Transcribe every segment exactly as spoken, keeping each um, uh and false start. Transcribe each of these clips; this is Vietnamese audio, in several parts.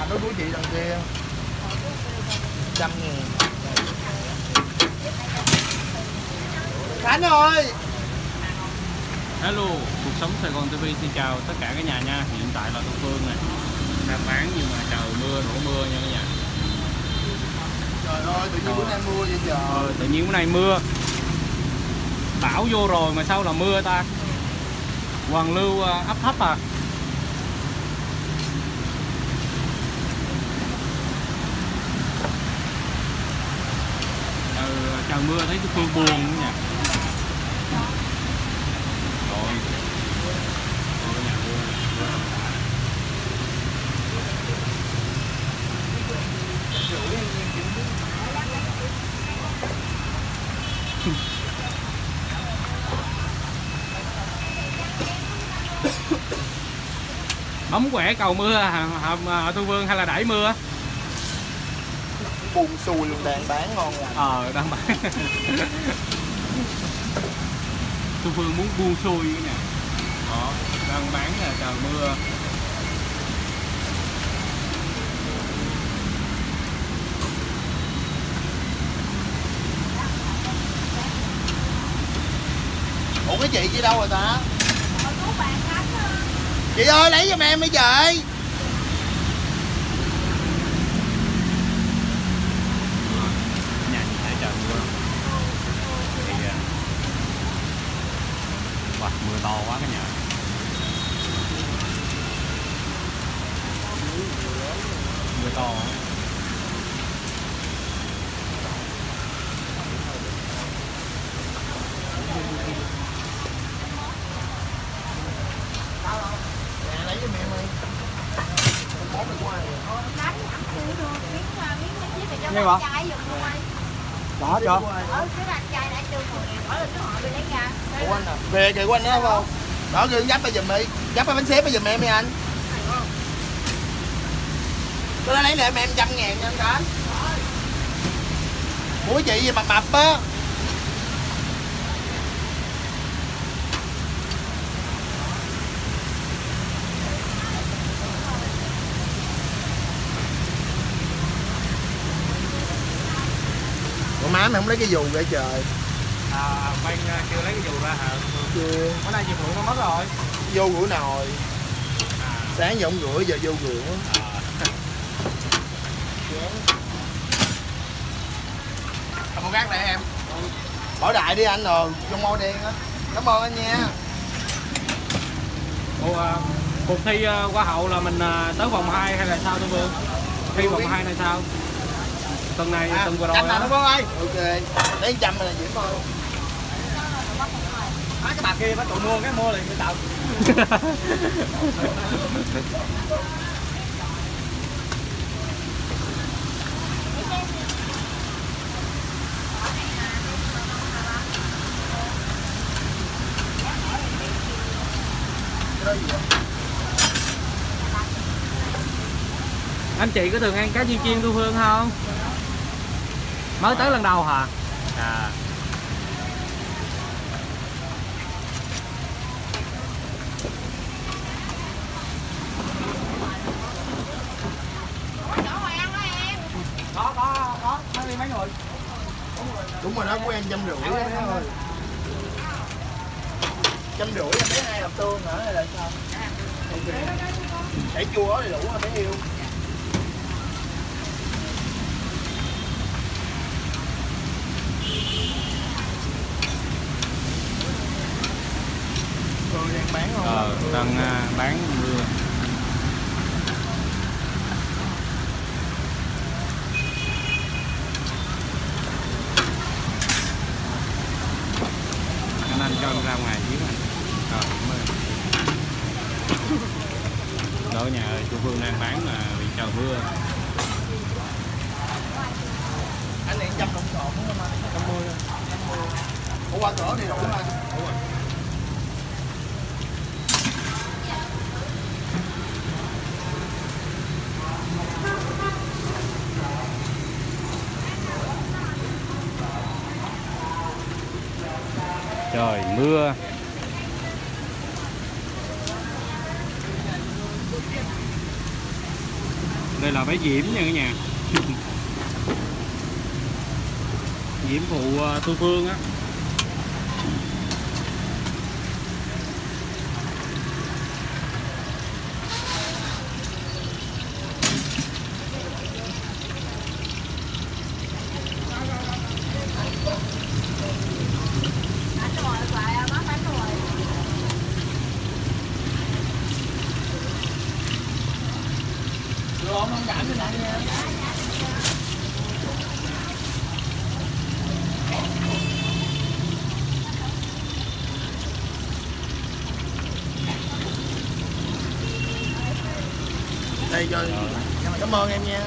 Anh nói của chị đằng kia một trăm ngàn. Khánh ơi. Hello, Cuộc Sống Sài Gòn ti vi xin chào tất cả các nhà nha. Hiện tại là Thu Phương này đang bán nhưng mà trời mưa đổ mưa nha các nhà. Trời ơi, tự nhiên bữa nay mưa vậy trời. Ờ, tự nhiên bữa nay mưa. Bão vô rồi mà sao là mưa ta? Hoàn lưu áp thấp à. Trời, trời mưa thấy Thu Phương buồn nữa nha. Bấm quẻ cầu mưa hả Thu Phương hay là đẩy mưa? Buồn xùi luôn, đang bán ngon lành. Ờ, đang bán. Thu Phương muốn buông xùi cái nè. Đó, đang bán là trời mưa. Ủa cái chị kia đâu rồi ta? Chị ơi lấy giùm em đi chị. Nhà chị thấy trời mưa thì wow, mưa to quá cái nhà. Mưa to. Nghe hả? Đó chưa? Ở cái anh trai đã chưa bỏ lên họ đi lấy ra. Của anh à. Về kìa của anh đó phải không? Đó gương dắp ra giùm đi. Dắp ra bánh xếp ra giùm em đi anh. Tôi đã lấy lại em một trăm ngàn nha anh Khánh. Của chị gì mà mập á. Má mày không lấy cái dù vậy trời. À, Ban kêu lấy cái dù ra hả? Chưa. Bữa nay dì Phượng nó mất rồi. Vô rửa nồi. À. Sáng giờ không rửa, giờ vô rửa. À. Cầm con gác này em. Ừ. Bỏ đại đi anh rồi, trong màu đen á. Cảm ơn anh nha. Ủa, à, cuộc thi hoa hậu là mình tới vòng hai hay là sao tôi Vương? Thi vòng hai này sao? Tuần này à, tuần qua rồi đó. Đúng ơi. Ok. Lấy một trăm là dễ thôi. Má cái bà kia phải tụi mua cái mua liền tao. Anh chị có thường ăn cá chiên chiên Thu Phương không? Mới tới lần đầu hả? À. Có có có đi mấy người. Đúng rồi đó của em trăm rưỡi đấy thôi. Trăm rưỡi em lấy hai hộp tương hả hay là sao? Okay. Để chua thì đủ rồi bé yêu. Đang bán không? Ờ, đang uh, bán mưa. Anh anh cho ra ngoài xíu anh. Rồi, cảm ơn. Nhà ơi, chú Phương đang bán mà bị trời mưa. Anh này trăm đồng sọt không anh? năm mươi thôi. Ủa qua cửa đi đủ không anh? Đúng rồi. Trời mưa. Đây là bé Diễm nha cả nhà. Diễm phụ Thu Phương á. Đây cho cảm ơn em nha.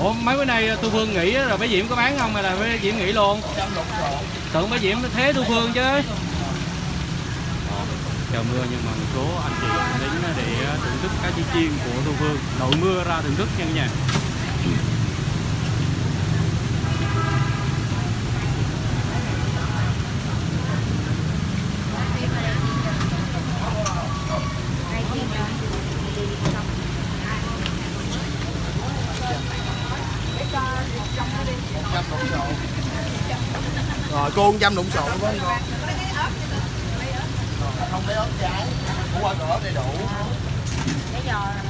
Ủa mấy bữa nay Thu Phương nghỉ rồi bé Diễm có bán không hay là bé Diễm nghỉ luôn? Tưởng bé Diễm thế Thu Phương chứ. Trời mưa nhưng mà một số anh chị đến để thưởng thức cá chi chiên của Thu Phương. Đội mưa ra thưởng thức nha cả nhà. Rồi cô dăm lụng xộn với con. Không lấy ớt trái, củ ăn ớt đầy đủ. Bây giờ ăn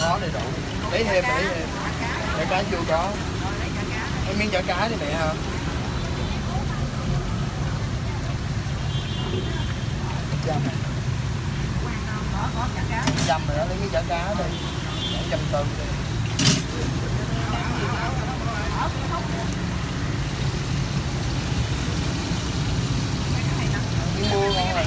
có đầy đủ. Lấy thêm, lấy thêm. Chả cá chưa có. Em miếng chả cá đi mẹ hả? Dầm. Dầm rồi đó, lấy miếng chả cá đi. Dầm từ đi. Miếng mua ngon rồi.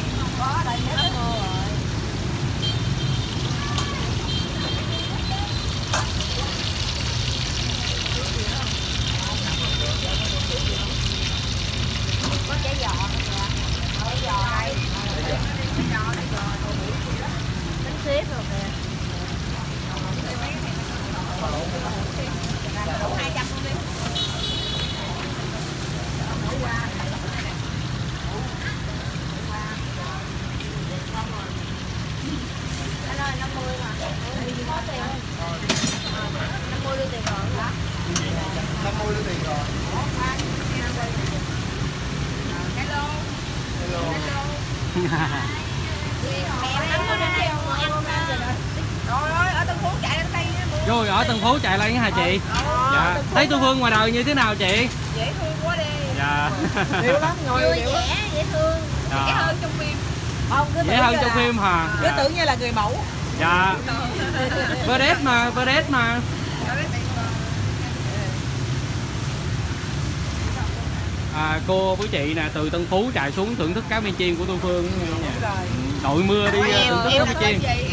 Rồi ở Tân Phú chạy lên hả chị? Dạ. Thấy Thu Phương ngoài đời như thế nào chị? Dễ thương quá đi. Dạ. Dễ lắm, ngồi dễ, dễ thương. Dạ. Dễ hơn trong phim. Không, cứ dễ hơn trong là... phim hả? Cứ dạ. Tưởng như là người mẫu. Dạ. Bơ đét mà, bơ đét mà. À, cô với chị nè từ Tân Phú chạy xuống thưởng thức cá viên chiên của Thu Phương. Đội mưa đi thưởng thức cá viên chiên.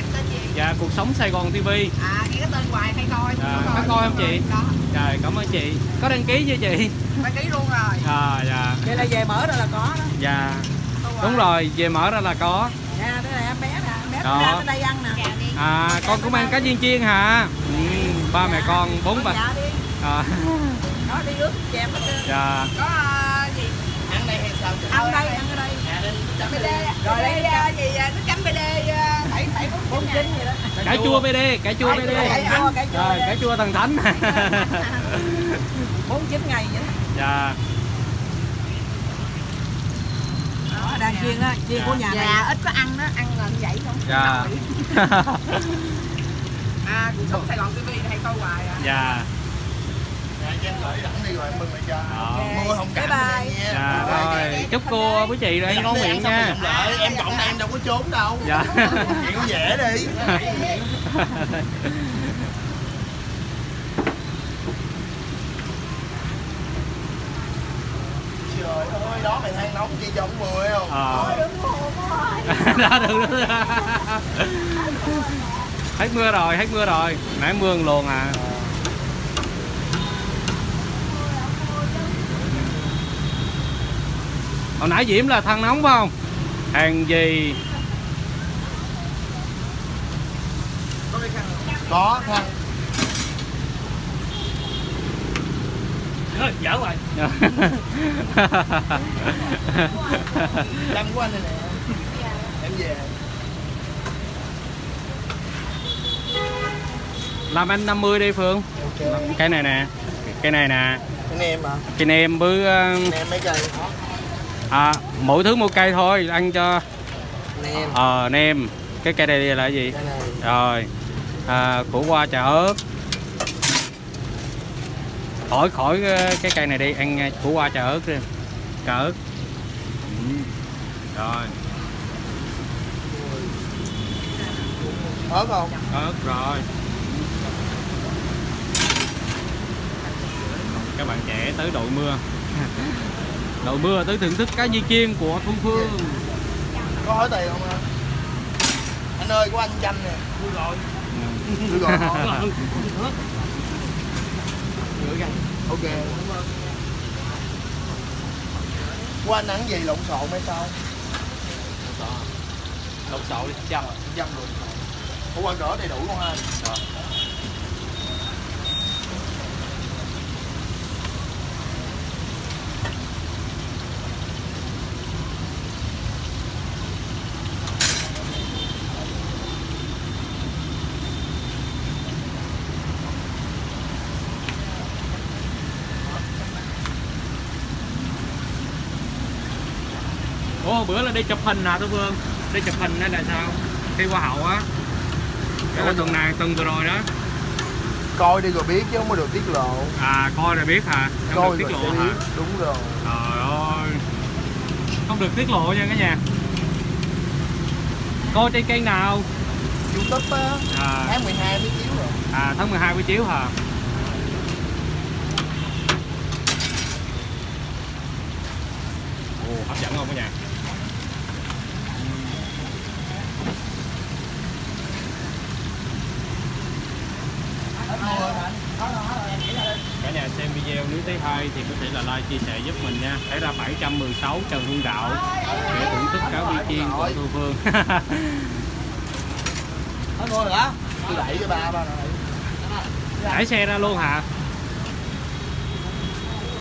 Dạ, Cuộc Sống Sài Gòn ti vi. À, nghe cái tên hoài hay coi. Dạ, có coi không chị? Đó. Trời, cảm ơn chị. Có đăng ký chưa chị? Đăng ký luôn rồi. À, dạ. Vậy là về mở ra là có đó. Dạ. Đúng rồi, về mở ra là có. Dạ, đây là em bé nè, em bé nó đây ăn nè. À, con cũng ăn cá viên chiên hả? Ừ, ba mẹ con bốn bà. À. Đó đi ướp chèm hết trơn. Dạ. Có uh, gì? Ăn đây hay sao? Ăn đây, ăn ở đây. Dạ đi. Chấm bê đê. Rồi đây uh, gì nước chấm bê đê bảy bảy bốn chín gì đó. Cải chua bê đê, cải chua bê đê. Rồi, cải chua thần thánh. bốn chín ngày vậy. Dạ. Đó, đang chiên á, chiên của nhà này. Dạ, ít có ăn đó, ăn là vậy không? Dạ. À, Cuộc Sống Sài Gòn ti vi hay coi hoài à. Dạ. Bye bye. Dạ rồi, chúc cô với chị rồi ngon miệng nha. Em cộng em đâu có trốn đâu. Dạ. Chị cũng dễ đi. Trời ơi, đó mày than nóng chi cho ổng mười không? Ờ. Đó được đó. Hết mưa rồi, hết mưa rồi. Nãy mưa luôn à. Hồi nãy Diễm là than nóng phải không? Hàng gì? Có than. Trời ơi, dở rồi. Đâm của anh này nè. Em về. Làm anh năm mươi đi Phương. Okay. Cái này nè. Cái này nè. Cái nem à? Cái nem bữa... Nem mấy cây? À, mỗi thứ một cây thôi, ăn cho... Nem. Ờ, nem. Cái cây này là cái gì? Cái này. Rồi. À, củ qua chả ớt. Khỏi khỏi cái cây này đi, ăn củ qua chả ớt đi. Chả ớt. Ừ. Rồi. Ớt không? Ớt rồi. Các bạn trẻ tới đội mưa. Đội mưa tới thưởng thức cá di chiên của Thu Phương. Có hỏi tiền không anh? Anh ơi, của anh chanh nè. Vui rồi. Vui rồi. Ok. Của anh ăn gì, lộn xộn hay sao? Lộn xộn đi, chăm rồi. Chăm rồi. Của anh đỡ đầy đủ không anh? Ủa, bữa là đi chụp hình hả Thu Phương? Đi chụp hình đó là sao? Đi Hoa Hậu á. Cái là tuần này, tuần vừa rồi đó. Coi đi rồi biết chứ không có được tiết lộ. À, coi là biết hả? Không coi được tiết lộ hả? Đúng rồi. Trời ơi. Không được tiết lộ nha cả nhà. Coi trên kênh nào? Youtube á. À. tháng mười hai mới chiếu rồi. À, tháng mười hai mới chiếu hả? Ồ, hấp dẫn không cả nhà? Cả nhà xem video nếu thấy hay thì có thể là like, chia sẻ giúp mình nha. Thấy ra bảy trăm mười sáu Trần Hưng Đạo để thưởng thức cá di chiên của Thu Phương. Thôi mua được á. Tôi đẩy cho ba ba rồi. Đẩy xe ra luôn hả?